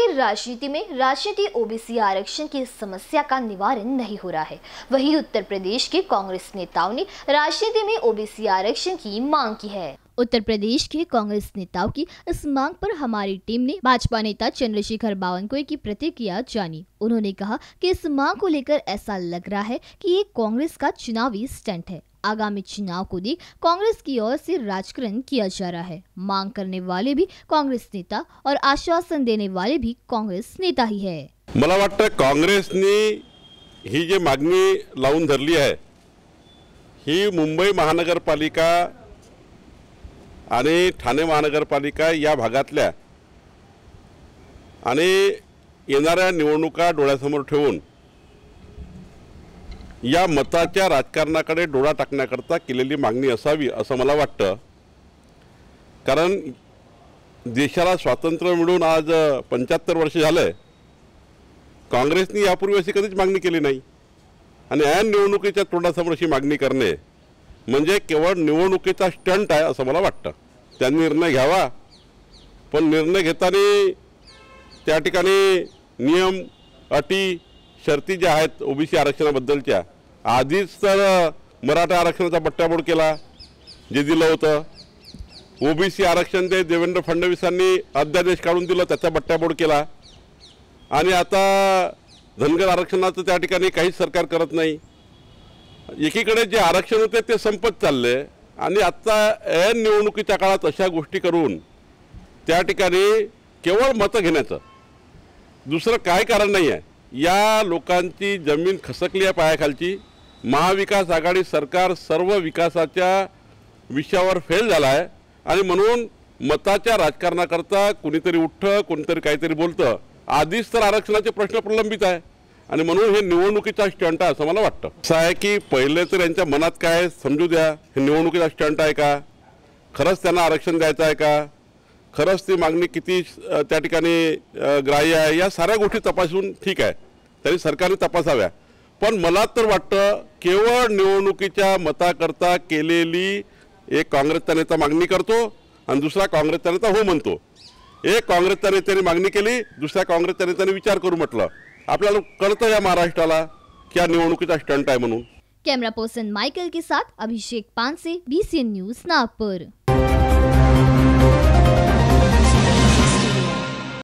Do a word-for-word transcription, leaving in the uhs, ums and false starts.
के राजनीति में राष्ट्रीय ओबीसी आरक्षण की समस्या का निवारण नहीं हो रहा है, वहीं उत्तर प्रदेश के कांग्रेस नेताओं ने राजनीति में ओबीसी आरक्षण की मांग की है। उत्तर प्रदेश के कांग्रेस नेताओं की इस मांग पर हमारी टीम ने भाजपा नेता चंद्रशेखर बावन बावनकु की प्रतिक्रिया जानी। उन्होंने कहा कि इस मांग को लेकर ऐसा लग रहा है कि ये कांग्रेस का चुनावी स्टंट है। आगामी चुनाव को देख कांग्रेस की ओर से राजकरण किया जा रहा है। मांग करने वाले भी कांग्रेस नेता और आश्वासन देने वाले भी कांग्रेस नेता ही है। मला वाटतं काँग्रेसने ही जी मागणी लावून धरली आहे ही मुंबई महानगरपालिका आणि ठाणे महानगरपालिका या भागातल्या आणि येणाऱ्या निवडणुका डोळ्यासमोर ठेवून या मताच्या राजकारणाकडे डोळा टाकण्याकरता केलेली मागणी असावी असं मला वाटतं। कारण देशाला स्वातंत्र्य मिळून आज पंच्याहत्तर वर्ष झाले, काँग्रेसने यापूर्वी अशी कधीच मागणी केली नाही आणि या निवडणुकीच्या तोंडासमोर अशी मागणी करणे म्हणजे केवळ निवडणुकीचा स्टंट आहे असं मला वाटतं। त्यांनी निर्णय घ्यावा, पण निर्णय घेताना त्या ठिकाणी नियम अटी शर्ती ज्या आहेत ओबीसी आरक्षणाबद्दलच्या, आधीच तर मराठा आरक्षणाचा बट्ट्याबोळ केला जे दिलं होतं, ओबीसी आरक्षण जे देवेंद्र फडणवीसांनी अध्यादेश काढून दिला त्याचा बट्ट्याबोळ केला आणि आता धनगर आरक्षणाचं त्या ठिकाणी काहीच सरकार करत नाही। एकीकडे जे आरक्षण होते ते संपत चालले आणि आत्ता या निवडणुकीच्या काळात अशा गोष्टी करून त्या ठिकाणी केवळ मतं घेण्याचं दुसरं काय कारण नाही आहे। या लोकांची जमीन खसकली आहे पायाखालची। महाविकास आघाडी सरकार सर्व विकासाच्या विषयावर फेल झाला आहे आणि म्हणून मताच्या राजकारणाकरता कोणीतरी उठतं, कोणीतरी काहीतरी बोलतं। आधीच तर आरक्षणाचे प्रश्न प्रलंबित आहे आणि म्हणून हे निवडणुकीचा स्टंट आहे असं मला वाटतं। असं आहे की पहिले तर यांच्या मनात काय समजू द्या, हे निवडणुकीचा स्टंट आहे का, खरंच त्यांना आरक्षण द्यायचं आहे का, खरंच ती मागणी किती त्या ठिकाणी ग्राह्य आहे, या साऱ्या गोष्टी तपासून ठीक आहे तरी सरकारने तपासाव्या। पण मला तर वाटतं केवळ निवडणुकीच्या मताकरता केलेली एक काँग्रेसचा नेता मागणी करतो आणि दुसरा काँग्रेसचा नेता हो म्हणतो। एक काँग्रेसच्या नेत्याने मागणी केली, दुसऱ्या काँग्रेसच्या नेत्याने विचार करू म्हटलं। आपल्याला कळतं या महाराष्ट्राला की हा निवडणुकीचा स्टंट आहे म्हणून। कॅमेरा पर्सन माइकल के साथ Abhishek Panse, B C N news Nagpur.